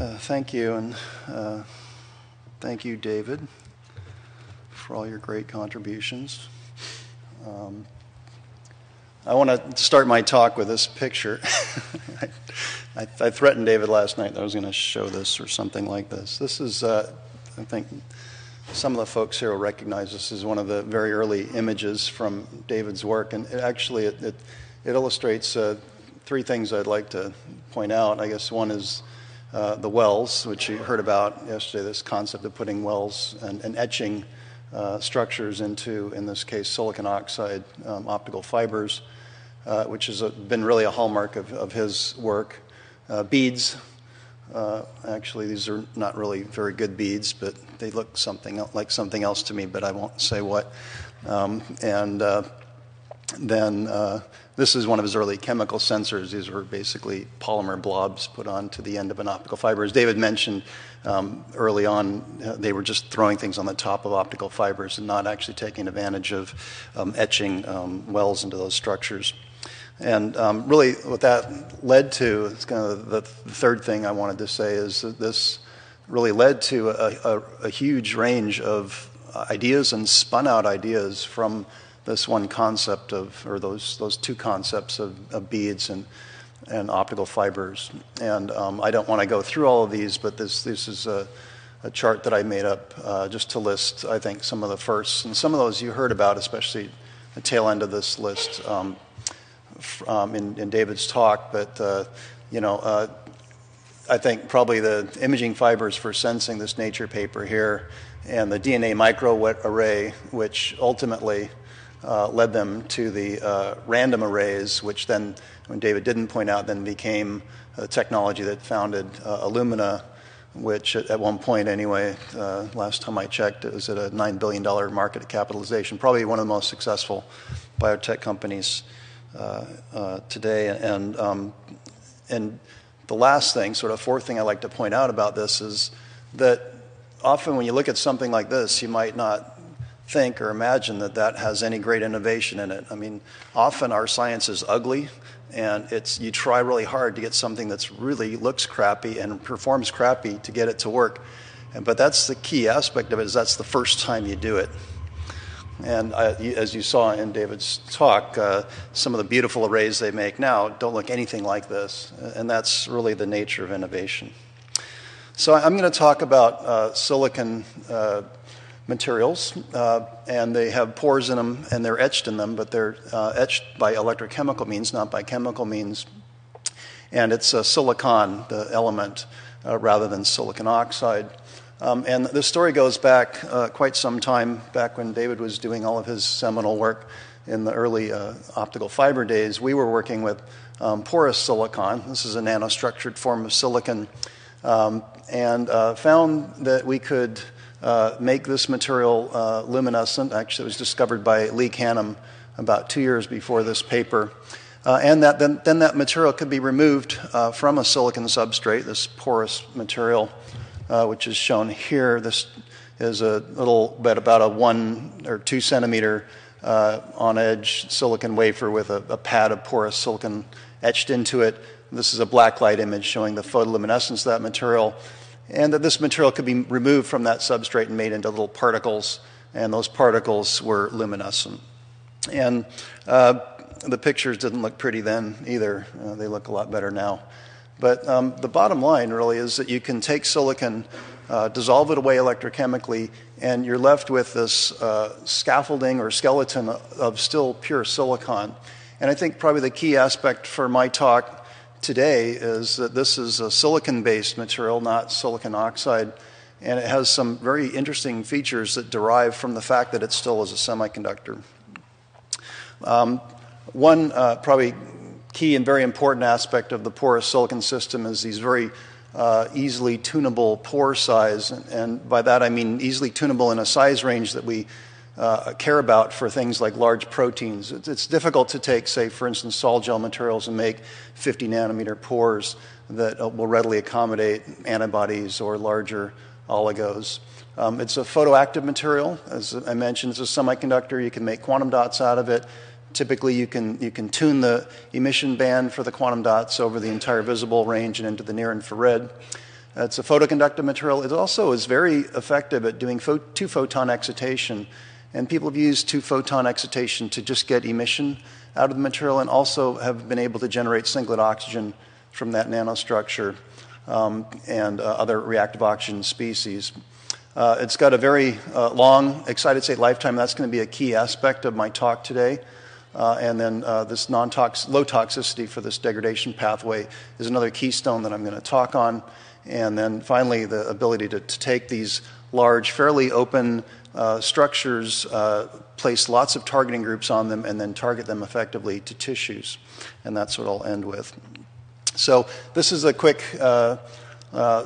Thank you, and thank you, David, for all your great contributions. I want to start my talk with this picture. I threatened David last night that I was going to show this or something like this. This is, I think some of the folks here will recognize this as one of the very early images from David's work, and it actually it illustrates three things I'd like to point out. I guess one is the wells, which you heard about yesterday, this concept of putting wells and etching structures into, in this case, silicon oxide optical fibers, which has been really a hallmark of his work. Beads, actually, these are not really very good beads, but they look something like something else to me, but I won't say what. Then this is one of his early chemical sensors. These were basically polymer blobs put onto the end of an optical fiber. As David mentioned early on, they were just throwing things on the top of optical fibers and not actually taking advantage of etching wells into those structures. And really what that led to, it's kind of the third thing I wanted to say, is that this really led to a huge range of ideas and spun out ideas from this one concept of, or those two concepts of beads and optical fibers. And I don't want to go through all of these, but this is a chart that I made up just to list, I think, some of the firsts. And some of those you heard about, especially the tail end of this list in David's talk. But, I think probably the imaging fibers for sensing, this Nature paper here, and the DNA microarray, which ultimately led them to the random arrays, which then, when David didn't point out, then became a technology that founded Illumina, which at one point anyway, last time I checked, it was at a $9 billion market capitalization, probably one of the most successful biotech companies today. And the last thing, sort of fourth thing I like to point out about this is that often when you look at something like this, you might not think or imagine that that has any great innovation in it. I mean, often our science is ugly, and you try really hard to get something that's really looks crappy and performs crappy to get it to work. But that's the key aspect of it, is that's the first time you do it. And as you saw in David's talk, some of the beautiful arrays they make now don't look anything like this, and that's really the nature of innovation. So I'm going to talk about silicon materials, and they have pores in them, and they're etched in them, but they're etched by electrochemical means, not by chemical means. And it's silicon, the element, rather than silicon oxide. And the story goes back quite some time, back when David was doing all of his seminal work in the early optical fiber days. We were working with porous silicon. This is a nanostructured form of silicon, and found that we could make this material luminescent. Actually, it was discovered by Lee Canham about 2 years before this paper. And that then that material could be removed from a silicon substrate, this porous material, which is shown here. This is a little bit about a 1 or 2 centimeter on edge silicon wafer with a pad of porous silicon etched into it. This is a black light image showing the photoluminescence of that material, and that this material could be removed from that substrate and made into little particles, and those particles were luminescent. And the pictures didn't look pretty then either. They look a lot better now. But the bottom line really is that you can take silicon, dissolve it away electrochemically, and you're left with this scaffolding or skeleton of still pure silicon. And I think probably the key aspect for my talk today is that this is a silicon-based material, not silicon oxide, and it has some very interesting features that derive from the fact that it still is a semiconductor. One probably key and very important aspect of the porous silicon system is these very easily tunable pore size, and by that I mean easily tunable in a size range that we care about for things like large proteins. It's difficult to take, say, for instance, sol gel materials and make 50 nanometer pores that will readily accommodate antibodies or larger oligos. It's a photoactive material. As I mentioned, it's a semiconductor. You can make quantum dots out of it. Typically, you can tune the emission band for the quantum dots over the entire visible range and into the near infrared. It's a photoconductive material. It also is very effective at doing two-photon excitation. And people have used two-photon excitation to just get emission out of the material and also have been able to generate singlet oxygen from that nanostructure and other reactive oxygen species. It's got a very long excited state lifetime. That's going to be a key aspect of my talk today. And then this low toxicity for this degradation pathway is another keystone that I'm going to talk on. And then finally, the ability to take these large, fairly open structures, place lots of targeting groups on them, and then target them effectively to tissues. And that's what I'll end with. So this is a quick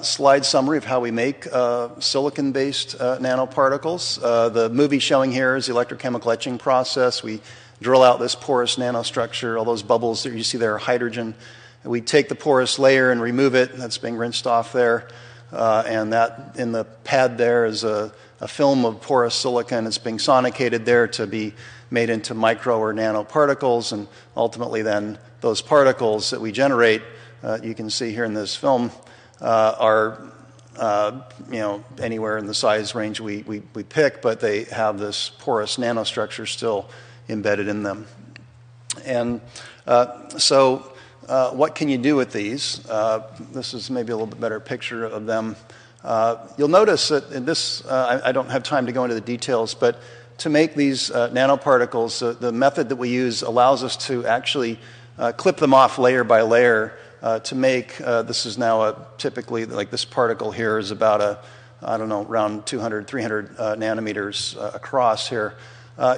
slide summary of how we make silicon-based nanoparticles. The movie showing here is the electrochemical etching process. We drill out this porous nanostructure. All those bubbles that you see there are hydrogen. We take the porous layer and remove it. That's being rinsed off there. And that in the pad there is a film of porous silicon. It's being sonicated there to be made into micro or nanoparticles. And ultimately then those particles that we generate, you can see here in this film, are anywhere in the size range we pick, but they have this porous nanostructure still embedded in them. And so what can you do with these? This is maybe a little bit better picture of them. You'll notice that in this, I don't have time to go into the details, but to make these nanoparticles, the method that we use allows us to actually clip them off layer by layer to make, this is now typically, like this particle here is about around 200, 300 nanometers across here.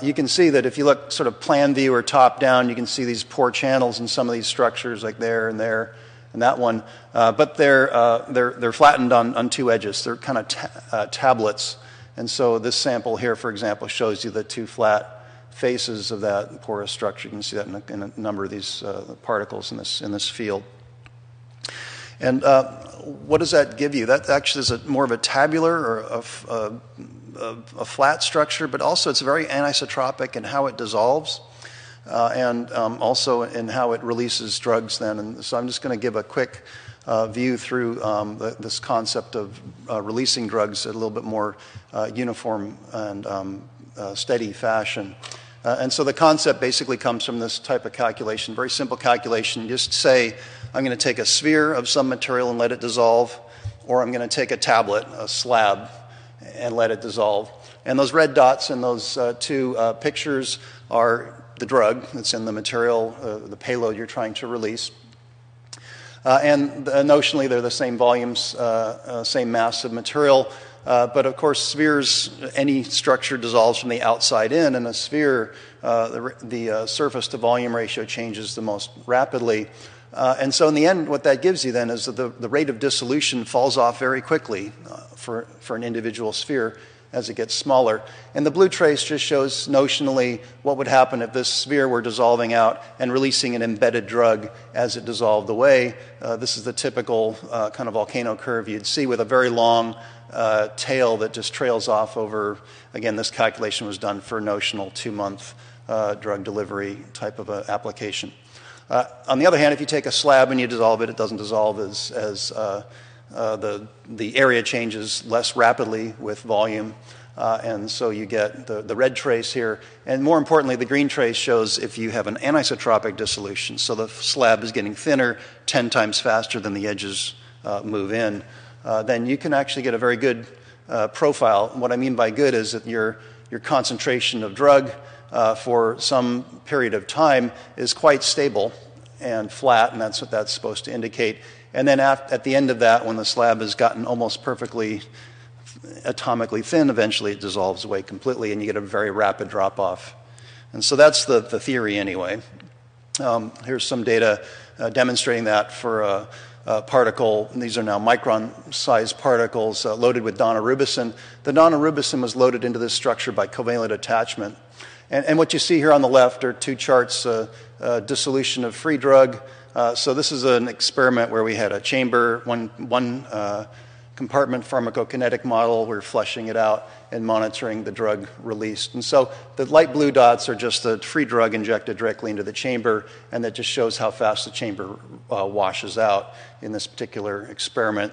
You can see that if you look sort of plan view or top down, you can see these pore channels in some of these structures, like there and there and that one. But they're flattened on two edges. They're kind of tablets. And so this sample here, for example, shows you the two flat faces of that porous structure. You can see that in a number of these particles in this field. And what does that give you? That actually is more of a tabular or a flat structure, but also it's very anisotropic in how it dissolves and also in how it releases drugs then. And so I'm just going to give a quick view through this concept of releasing drugs in a little bit more uniform and steady fashion. And so the concept basically comes from this type of calculation, very simple calculation. Just say, I'm going to take a sphere of some material and let it dissolve, or I'm going to take a tablet, a slab, and let it dissolve. And those red dots in those two pictures are the drug that's in the material, the payload you're trying to release. And notionally, they're the same volumes, same mass of material. But of course, spheres, any structure dissolves from the outside in. In a sphere, the surface to volume ratio changes the most rapidly. And so in the end, what that gives you then is that the rate of dissolution falls off very quickly for an individual sphere as it gets smaller. And the blue trace just shows notionally what would happen if this sphere were dissolving out and releasing an embedded drug as it dissolved away. This is the typical kind of volcano curve you'd see with a very long tail that just trails off over, again, this calculation was done for a notional 2-month drug delivery type of application. On the other hand, if you take a slab and you dissolve it, it doesn't dissolve as the area changes less rapidly with volume. And so you get the red trace here. And more importantly, the green trace shows if you have an anisotropic dissolution. So the slab is getting thinner 10 times faster than the edges move in. Then you can actually get a very good profile. What I mean by good is that your concentration of drug for some period of time is quite stable and flat, and that's what that's supposed to indicate. And then at the end of that, when the slab has gotten almost perfectly atomically thin, eventually it dissolves away completely, and you get a very rapid drop-off. And so that's the theory anyway. Here's some data demonstrating that for a particle. These are now micron-sized particles loaded with donorubicin. The donorubicin was loaded into this structure by covalent attachment. And what you see here on the left are two charts, dissolution of free drug. So this is an experiment where we had a chamber, one compartment pharmacokinetic model. We're flushing it out and monitoring the drug released. And so the light blue dots are just the free drug injected directly into the chamber, and that just shows how fast the chamber washes out in this particular experiment.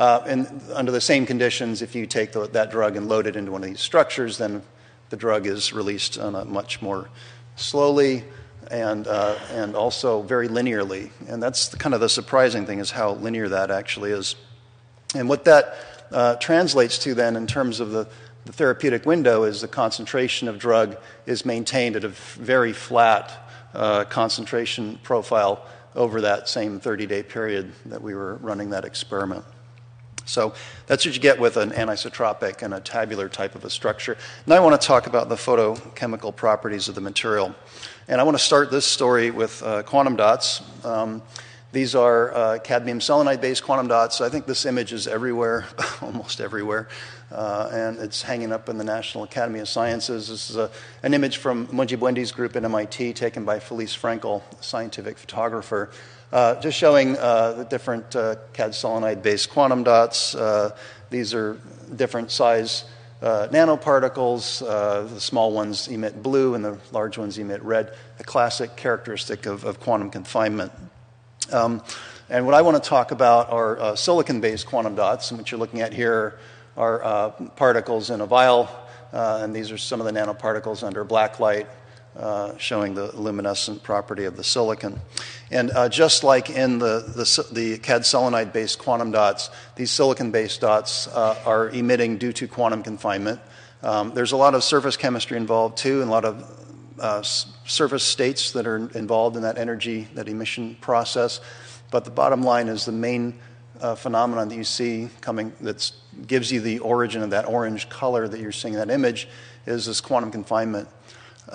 And under the same conditions, if you take that drug and load it into one of these structures, then the drug is released on a much more slowly and also very linearly. And that's kind of the surprising thing, is how linear that actually is. And what that translates to then in terms of the therapeutic window is the concentration of drug is maintained at a very flat concentration profile over that same 30-day period that we were running that experiment. So that's what you get with an anisotropic and a tabular type of a structure. Now I want to talk about the photochemical properties of the material. And I want to start this story with quantum dots. These are cadmium selenide-based quantum dots. I think this image is everywhere, almost everywhere, and it's hanging up in the National Academy of Sciences. This is an image from Mujibuendi's group at MIT, taken by Felice Frankel, a scientific photographer, just showing the different cad selenide-based quantum dots. These are different size nanoparticles. The small ones emit blue, and the large ones emit red, a classic characteristic of quantum confinement. And what I want to talk about are silicon-based quantum dots, and what you're looking at here are particles in a vial, and these are some of the nanoparticles under black light, showing the luminescent property of the silicon. And just like in the cad selenide-based quantum dots, these silicon-based dots are emitting due to quantum confinement. There's a lot of surface chemistry involved, too, and a lot of surface states that are involved in that energy, that emission process. But the bottom line is the main phenomenon that you see coming, that gives you the origin of that orange color that you're seeing in that image, is this quantum confinement.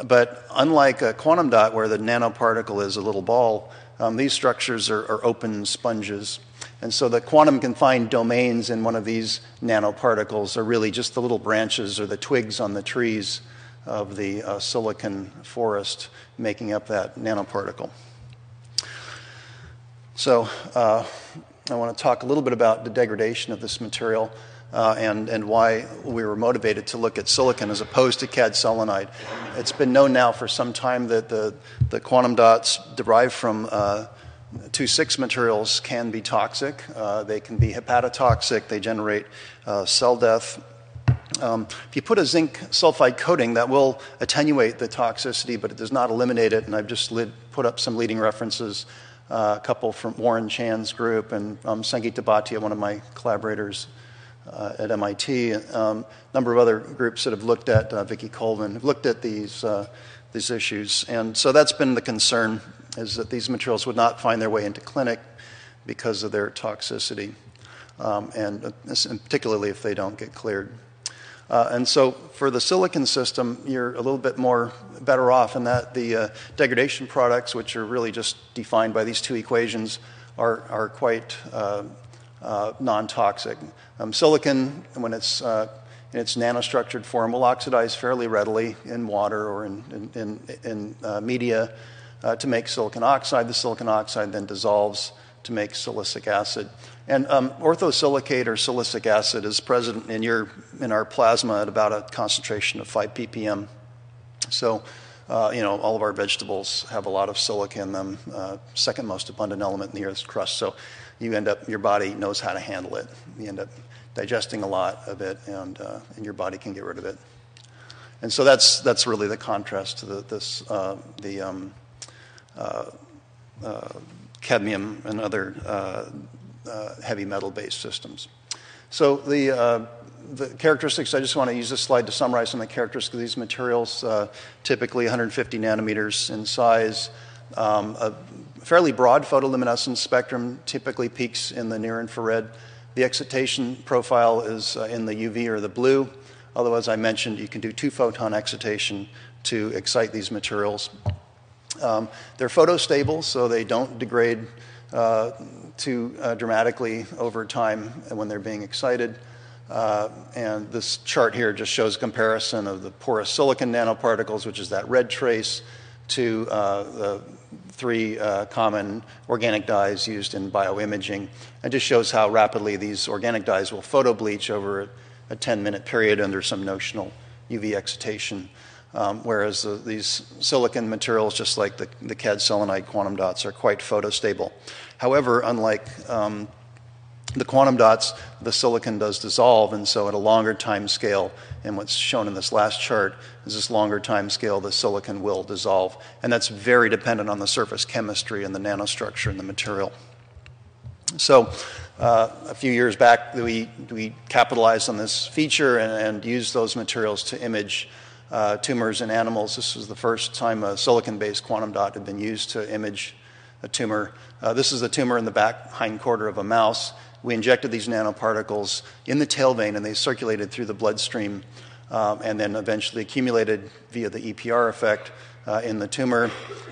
But unlike a quantum dot where the nanoparticle is a little ball, these structures are open sponges. And so the quantum confined domains in one of these nanoparticles are really just the little branches or the twigs on the trees of the silicon forest making up that nanoparticle. So I want to talk a little bit about the degradation of this material and why we were motivated to look at silicon as opposed to cad selenide. It's been known now for some time that the quantum dots derived from 2,6 materials can be toxic. They can be hepatotoxic. They generate cell death. If you put a zinc sulfide coating, that will attenuate the toxicity, but it does not eliminate it. And I've just put up some leading references, a couple from Warren Chan's group and Sangeeta Bhatia, one of my collaborators at MIT, a number of other groups that have looked at, Vicky Colvin, have looked at these issues. And so that's been the concern, is that these materials would not find their way into clinic because of their toxicity, and particularly if they don't get cleared. And so for the silicon system, you're a little bit more better off in that the degradation products, which are really just defined by these two equations, are quite non-toxic. Silicon, when it's in its nanostructured form, will oxidize fairly readily in water or in media to make silicon oxide. The silicon oxide then dissolves to make silicic acid. And orthosilicate or silicic acid is present in our plasma at about a concentration of 5 ppm. So, all of our vegetables have a lot of silica in them, second most abundant element in the Earth's crust. So your body knows how to handle it. You end up digesting a lot of it, and your body can get rid of it. And so that's really the contrast to the cadmium and other heavy metal-based systems. So the characteristics, I just want to use this slide to summarize some of the characteristics of these materials, typically 150 nanometers in size, a fairly broad photoluminescence spectrum, typically peaks in the near-infrared. The excitation profile is in the UV or the blue, although as I mentioned, you can do 2-photon excitation to excite these materials. They're photostable, so they don't degrade too dramatically over time when they're being excited. And this chart here just shows a comparison of the porous silicon nanoparticles, which is that red trace, to the 3 common organic dyes used in bioimaging. It just shows how rapidly these organic dyes will photobleach over a 10-minute period under some notional UV excitation. Whereas these silicon materials, just like the cad selenide quantum dots, are quite photostable. However, unlike the quantum dots, the silicon does dissolve, and so at a longer time scale, and what's shown in this last chart is this longer time scale, the silicon will dissolve. And that's very dependent on the surface chemistry and the nanostructure and the material. So a few years back, we capitalized on this feature and used those materials to image tumors in animals. This was the first time a silicon-based quantum dot had been used to image a tumor. This is the tumor in the back hind quarter of a mouse. We injected these nanoparticles in the tail vein, and they circulated through the bloodstream and then eventually accumulated via the EPR effect in the tumor.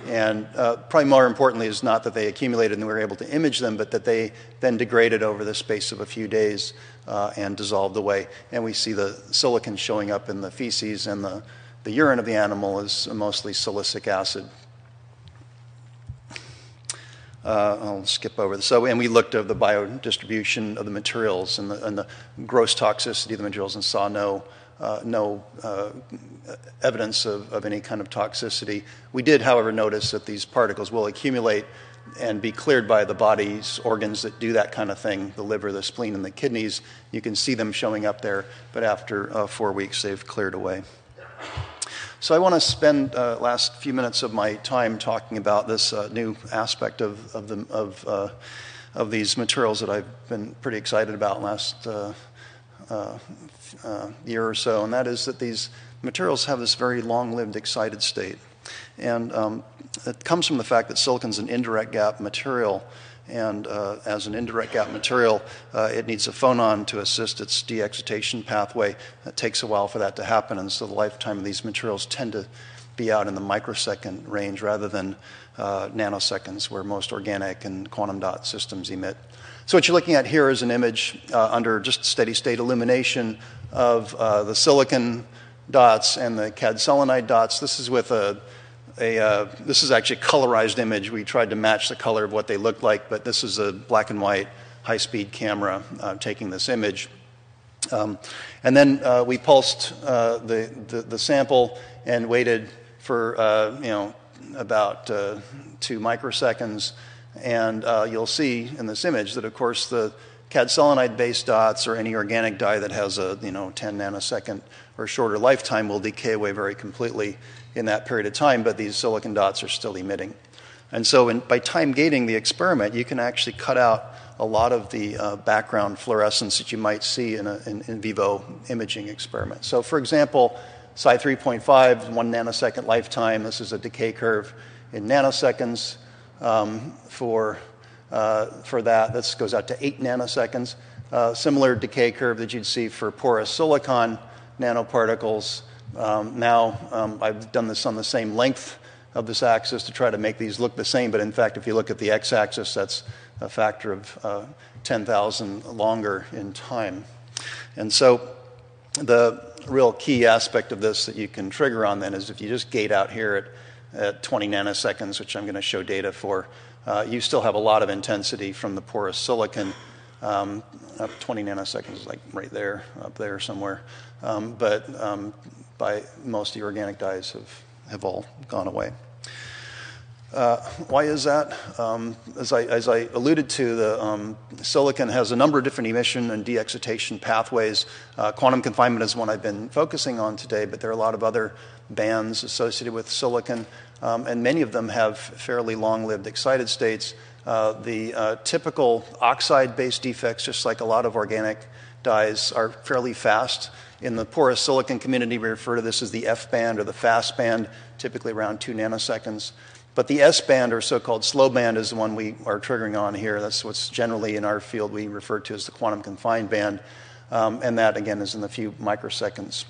And probably more importantly is not that they accumulated and we were able to image them, but that they then degraded over the space of a few days and dissolved away. And we see the silicon showing up in the feces, and the urine of the animal is mostly silicic acid. I'll skip over this. So, and we looked at the biodistribution of the materials and the gross toxicity of the materials and saw no evidence of any kind of toxicity. We did, however, notice that these particles will accumulate and be cleared by the body's organs that do that kind of thing, the liver, the spleen, and the kidneys. You can see them showing up there, but after 4 weeks, they've cleared away. So I want to spend the last few minutes of my time talking about this new aspect of these materials that I've been pretty excited about last year or so, and that is that these materials have this very long-lived excited state. And it comes from the fact that silicon's an indirect gap material, and as an indirect gap material, it needs a phonon to assist its de-excitation pathway. It takes a while for that to happen, and so the lifetime of these materials tend to be out in the microsecond range rather than nanoseconds, where most organic and quantum dot systems emit. So what you're looking at here is an image under just steady state illumination of the silicon dots and the cadhelenide dots. This is with this is actually a colorized image. We tried to match the color of what they looked like, but this is a black and white high-speed camera taking this image. And then we pulsed the sample and waited for about 2 microseconds. And you'll see in this image that, of course, the cadhelenide-based dots or any organic dye that has a 10 nanosecond or shorter lifetime will decay away very completely in that period of time, but these silicon dots are still emitting. And so by time gating the experiment, you can actually cut out a lot of the background fluorescence that you might see in an in vivo imaging experiment. So, for example, Psi 3.5, 1 nanosecond lifetime. This is a decay curve in nanoseconds. For that, this goes out to 8 nanoseconds. Similar decay curve that you'd see for porous silicon nanoparticles. I've done this on the same length of this axis to try to make these look the same, but in fact, if you look at the x-axis, that's a factor of 10,000 longer in time. And so the real key aspect of this that you can trigger on then is if you just gate out here at 20 nanoseconds, which I'm going to show data for, you still have a lot of intensity from the porous silicon. Up 20 nanoseconds is like right there, up there somewhere. But most of the organic dyes have all gone away. Why is that? As I alluded to, the silicon has a number of different emission and de-excitation pathways. Quantum confinement is one I've been focusing on today, but there are a lot of other bands associated with silicon, and many of them have fairly long-lived excited states. The typical oxide-based defects, just like a lot of organic dyes, are fairly fast. In the porous silicon community, we refer to this as the F band or the fast band, typically around 2 nanoseconds. But the S band, or so-called slow band, is the one we are triggering on here. That's what's generally in our field we refer to as the quantum confined band, and that, again, is in the few microseconds.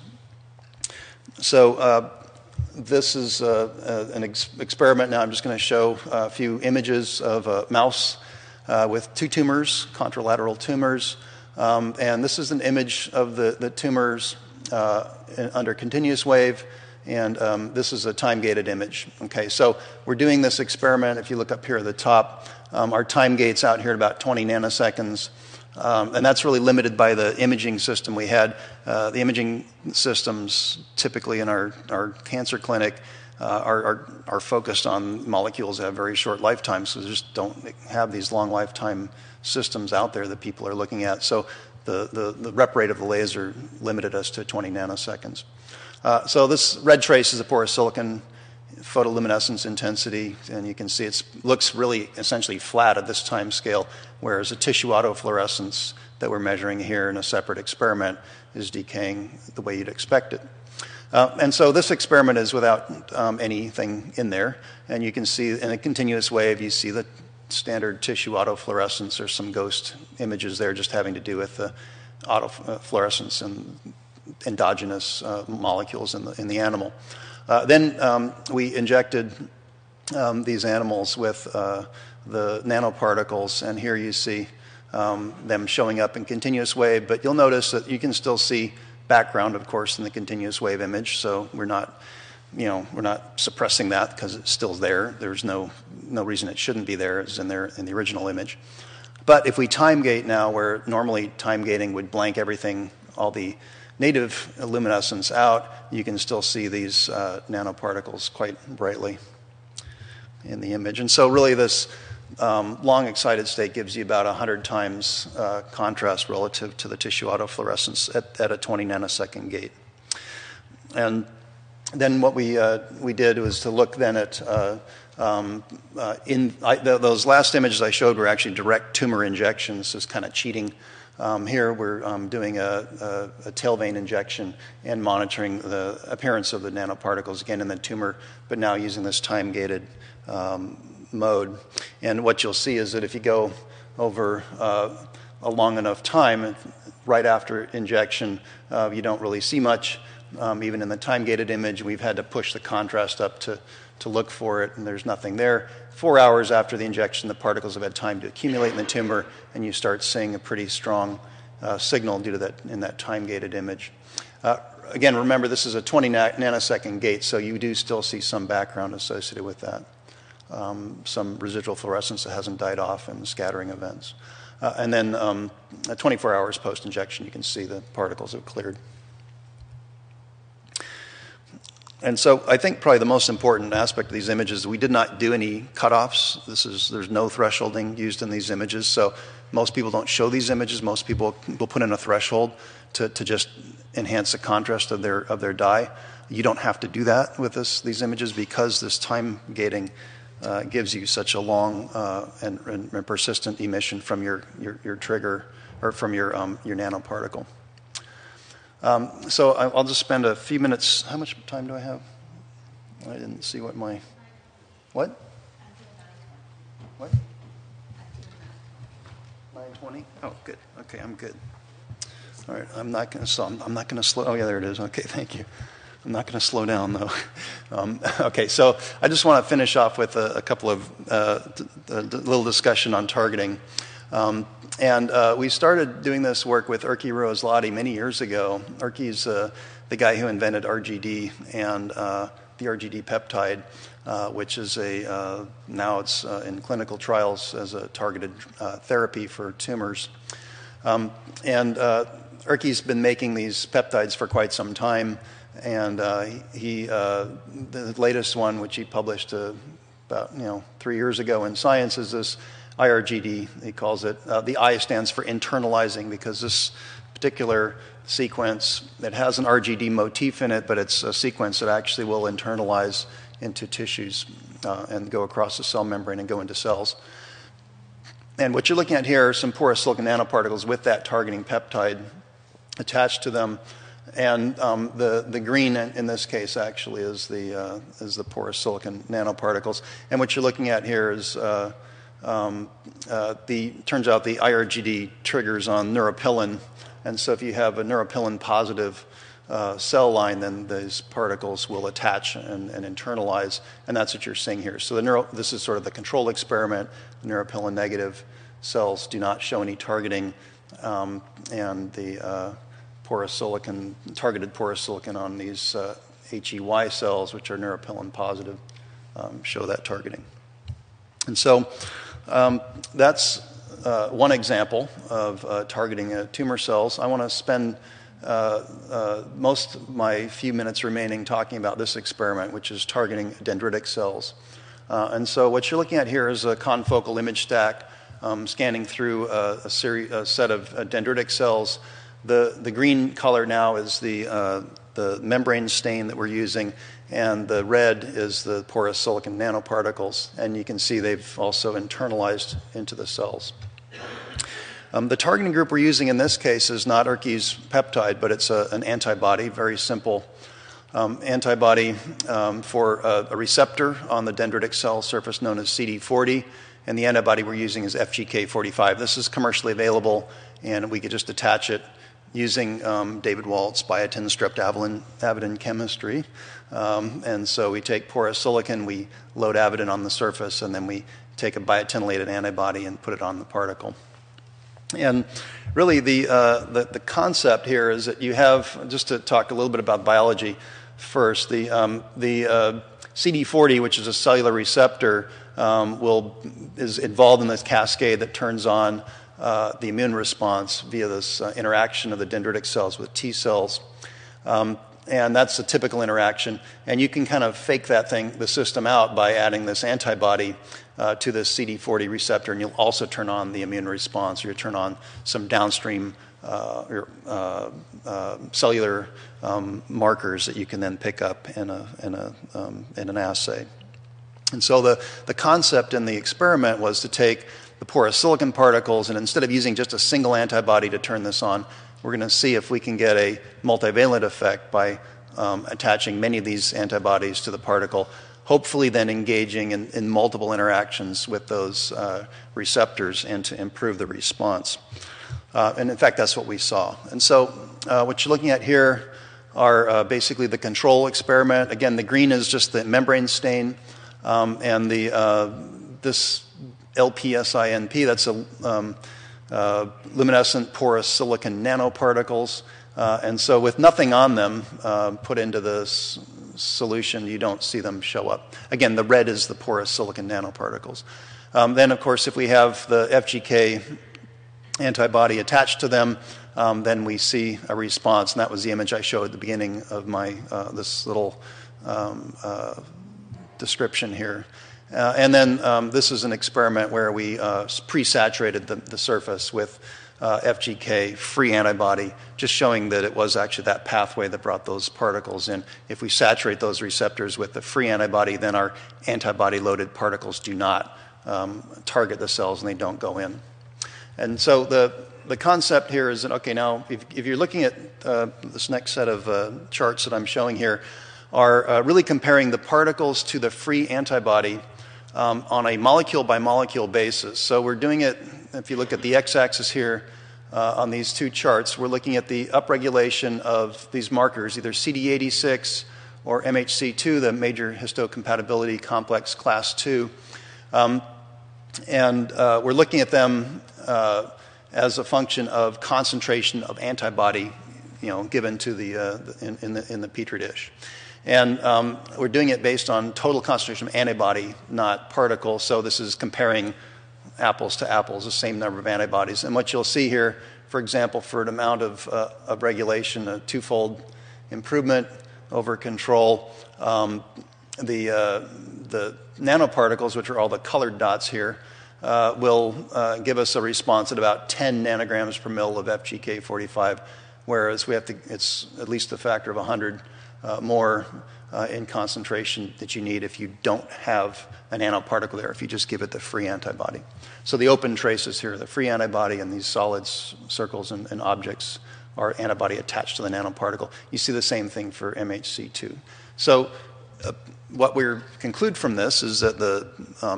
So this is an experiment. Now I'm just going to show a few images of a mouse with 2 tumors, contralateral tumors. And this is an image of the tumors under continuous wave. And this is a time-gated image. Okay, so we're doing this experiment. If you look up here at the top, our time gate's out here at about 20 nanoseconds. And that's really limited by the imaging system we had. The imaging systems, typically in our cancer clinic, are focused on molecules that have very short lifetimes, so they just don't have these long lifetime systems out there that people are looking at. So the rep rate of the laser limited us to 20 nanoseconds. So this red trace is the porous silicon photoluminescence intensity, and you can see it looks really essentially flat at this time scale, whereas a tissue autofluorescence that we're measuring here in a separate experiment is decaying the way you'd expect it. And so this experiment is without anything in there, and you can see in a continuous wave, you see the standard tissue autofluorescence. There's some ghost images there just having to do with the autofluorescence and endogenous molecules in the animal. Then we injected these animals with the nanoparticles, and here you see them showing up in continuous wave, but you'll notice that you can still see background, of course, in the continuous wave image, so we're not suppressing that because it's still there. There's no reason it shouldn't be there. It's in there in the original image. But if we time gate now, where normally time gating would blank everything, all the native luminescence out, you can still see these nanoparticles quite brightly in the image. And so really this long excited state gives you about 100 times contrast relative to the tissue autofluorescence at a 20 nanosecond gate. And then what we did was to look then at those last images I showed were actually direct tumor injections, so it's kind of cheating. Here we're doing a tail vein injection and monitoring the appearance of the nanoparticles again in the tumor, but now using this time-gated mode. And what you'll see is that if you go over a long enough time, right after injection, you don't really see much. Even in the time-gated image, we've had to push the contrast up to look for it, and there's nothing there. 4 hours after the injection, the particles have had time to accumulate in the tumor, and you start seeing a pretty strong signal due to that in that time-gated image. Again, remember, this is a 20 nanosecond gate, so you do still see some background associated with that, some residual fluorescence that hasn't died off and scattering events. And then 24 hours post-injection, you can see the particles have cleared. And so I think probably the most important aspect of these images, we did not do any cutoffs. There's no thresholding used in these images. So most people don't show these images. Most people will put in a threshold to just enhance the contrast of their dye. You don't have to do that with these images because this time gating gives you such a long and persistent emission from your trigger or from your nanoparticle. So I'll just spend a few minutes. How much time do I have? I didn't see what my... What? What? 9:20? Oh, good. Okay, I'm good. All right, I'm not going to slow... Oh, yeah, there it is. Okay, thank you. I'm not going to slow down, though. Okay, so I just want to finish off with a couple of... little discussion on targeting. And we started doing this work with Erkki Ruoslahti many years ago. Erkki's the guy who invented RGD and the RGD peptide, which is now it's in clinical trials as a targeted therapy for tumors. And Erkki's been making these peptides for quite some time, and the latest one, which he published about 3 years ago in Science, is this IRGD, he calls it. The I stands for internalizing, because this particular sequence, it has an RGD motif in it, but it's a sequence that actually will internalize into tissues and go across the cell membrane and go into cells. And what you're looking at here are some porous silicon nanoparticles with that targeting peptide attached to them. And the green in this case actually is the porous silicon nanoparticles. And what you're looking at here is... turns out the IRGD triggers on neuropilin, and so if you have a neuropilin positive cell line, then these particles will attach and internalize, and that's what you're seeing here. So this is sort of the control experiment. The neuropilin negative cells do not show any targeting, and the targeted porous silicon on these HEY cells, which are neuropilin positive, show that targeting. And so that's one example of targeting tumor cells. I want to spend most of my few minutes remaining talking about this experiment, which is targeting dendritic cells. And so what you're looking at here is a confocal image stack scanning through a set of dendritic cells. The green color now is the membrane stain that we're using, and the red is the porous silicon nanoparticles. And you can see they've also internalized into the cells. The targeting group we're using in this case is not Erkki's peptide, but it's an antibody, very simple antibody for a receptor on the dendritic cell surface known as CD40. And the antibody we're using is FGK45. This is commercially available, and we could just attach it using David Walt's biotin streptavidin chemistry. And so we take porous silicon, we load avidin on the surface, and then we take a biotinylated antibody and put it on the particle. And really the concept here is that you have, just to talk a little bit about biology first, the CD40, which is a cellular receptor, is involved in this cascade that turns on the immune response via this interaction of the dendritic cells with T cells. And that's a typical interaction. And you can kind of fake that thing, the system out, by adding this antibody to this CD40 receptor, and you'll also turn on the immune response, or you'll turn on some downstream cellular markers that you can then pick up in an assay. And so the concept in the experiment was to take the porous silicon particles, and instead of using just a single antibody to turn this on, we're going to see if we can get a multivalent effect by attaching many of these antibodies to the particle, hopefully then engaging in multiple interactions with those receptors and to improve the response. And in fact, that's what we saw. And so what you're looking at here are basically the control experiment. Again, the green is just the membrane stain, and this LPSINP, that's a luminescent porous silicon nanoparticles. And so with nothing on them put into this solution, you don't see them show up. Again, the red is the porous silicon nanoparticles. Then, of course, if we have the FGK antibody attached to them, then we see a response. And that was the image I showed at the beginning of my this little description here. And then this is an experiment where we pre-saturated the surface with FGK-free antibody, just showing that it was actually that pathway that brought those particles in. If we saturate those receptors with the free antibody, then our antibody-loaded particles do not target the cells and they don't go in. And so the concept here is that, okay, now if you're looking at this next set of charts that I'm showing here, are really comparing the particles to the free antibody on a molecule-by-molecule basis. So we're doing it, if you look at the x-axis here on these two charts, we're looking at the upregulation of these markers, either CD86 or MHC2, the major histocompatibility complex class 2. And we're looking at them as a function of concentration of antibody, you know, given to the, in the Petri dish. And we're doing it based on total concentration of antibody, not particle. So this is comparing apples to apples, the same number of antibodies. And what you'll see here, for example, for an amount of regulation, a twofold improvement over control, the nanoparticles, which are all the colored dots here, will give us a response at about 10 nanograms per mil of FGK45, whereas we have to, it's at least a factor of 100 more in concentration that you need if you don't have an nanoparticle there, if you just give it the free antibody. So the open traces here, the free antibody, and these solid circles and objects are antibody attached to the nanoparticle. You see the same thing for MHC2. So what we conclude from this is that the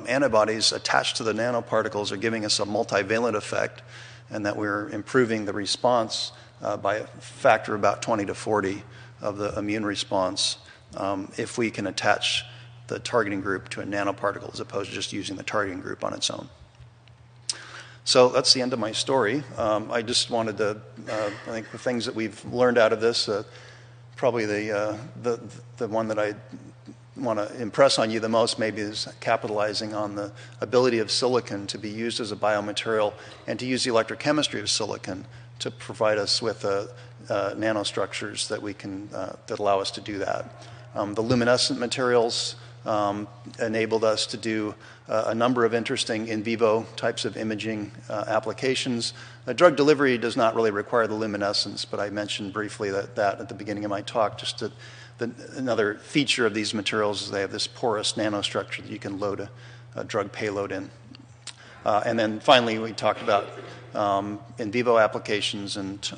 antibodies attached to the nanoparticles are giving us a multivalent effect, and that we're improving the response by a factor of about 20 to 40. Of the immune response if we can attach the targeting group to a nanoparticle as opposed to just using the targeting group on its own. So that's the end of my story. I just wanted to, I think the things that we've learned out of this, probably the one that I want to impress on you the most maybe is capitalizing on the ability of silicon to be used as a biomaterial and to use the electrochemistry of silicon to provide us with nanostructures that we can that allow us to do that. The luminescent materials enabled us to do a number of interesting in vivo types of imaging applications. Drug delivery does not really require the luminescence, but I mentioned briefly that at the beginning of my talk. Just to, another feature of these materials is they have this porous nanostructure that you can load a drug payload in. And then finally, we talked about in vivo applications and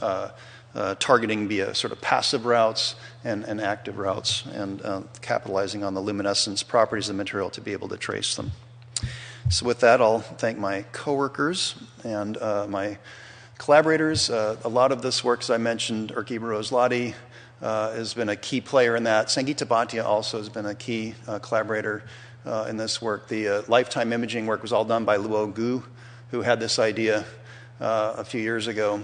targeting via sort of passive routes and active routes, and capitalizing on the luminescence properties of the material to be able to trace them. So with that, I'll thank my coworkers and my collaborators. A lot of this work, as I mentioned, Erkki Ruoslahti has been a key player in that. Sangeeta Bhatia also has been a key collaborator in this work. The lifetime imaging work was all done by Luo Gu, who had this idea a few years ago.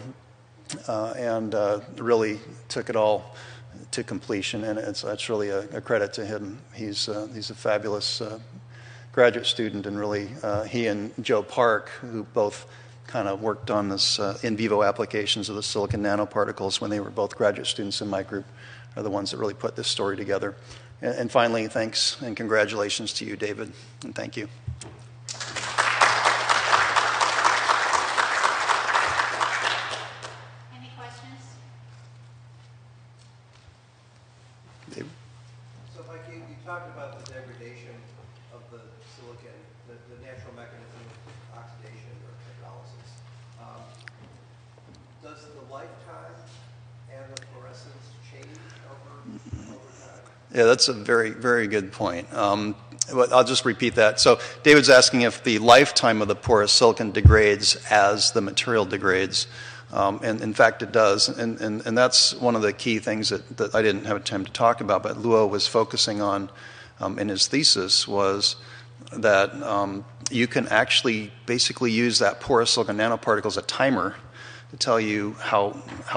And really took it all to completion, and that's really a credit to him. He's a fabulous graduate student, and really he and Joe Park, who both kind of worked on this in vivo applications of the silicon nanoparticles when they were both graduate students in my group, are the ones that really put this story together. And finally, thanks and congratulations to you, David, and thank you. Yeah, that's a very, very good point. But I'll just repeat that. So David's asking if the lifetime of the porous silicon degrades as the material degrades. And in fact, it does. And that's one of the key things that I didn't have time to talk about, but Luo was focusing on in his thesis, was that you can actually basically use that porous silicon nanoparticle as a timer to tell you how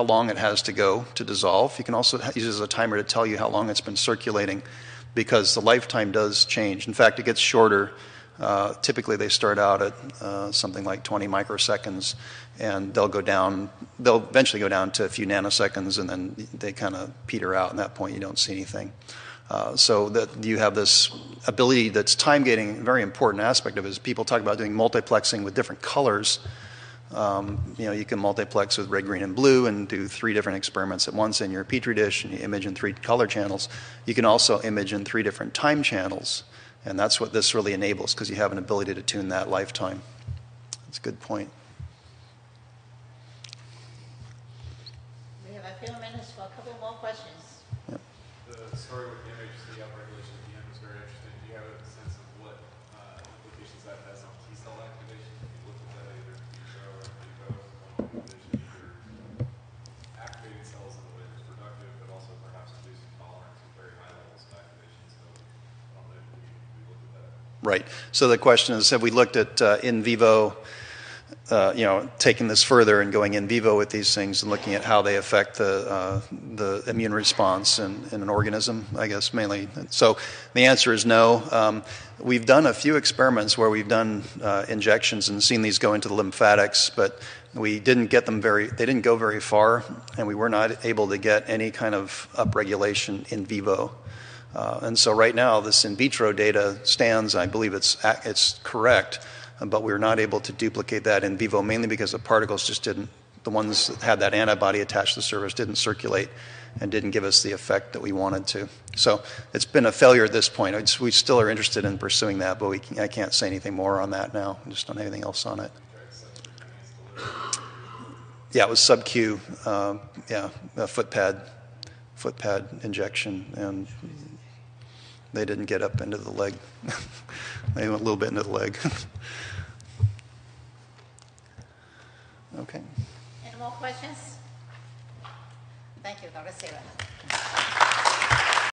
long it has to go to dissolve. You can also use it as a timer to tell you how long it's been circulating, because the lifetime does change. In fact, it gets shorter. Typically, they start out at something like 20 microseconds, and they'll go down. They'll eventually go down to a few nanoseconds, and then they kind of peter out. At that point, you don't see anything. So that you have this ability that's time gating. A very important aspect of it is people talk about doing multiplexing with different colors. You know, you can multiplex with red, green, and blue and do 3 different experiments at once in your Petri dish, and you image in 3 color channels. You can also image in 3 different time channels, and that's what this really enables, because you have an ability to tune that lifetime. That's a good point. We have a few minutes for a couple more questions. Yep. The story with the image, the upregulation at the end was very interesting. Do you have a sense of what implications that has on T cell activation? Right. So the question is, have we looked at in vivo, you know, taking this further and going in vivo with these things and looking at how they affect the immune response in an organism, I guess, mainly? So the answer is no. We've done a few experiments where we've done injections and seen these go into the lymphatics, but we didn't get them they didn't go very far, and we were not able to get any kind of upregulation in vivo. And so right now, this in vitro data stands. I believe it's correct, but we were not able to duplicate that in vivo, mainly because the particles just didn't, the ones that had that antibody attached to the surface didn't circulate and didn't give us the effect that we wanted to. So it's been a failure at this point. We still are interested in pursuing that, but I can't say anything more on that now. I just don't have anything else on it. Yeah, it was sub-Q, yeah, a foot pad injection, and they didn't get up into the leg. They went a little bit into the leg. Okay. Any more questions? Thank you, Dr. Sarah.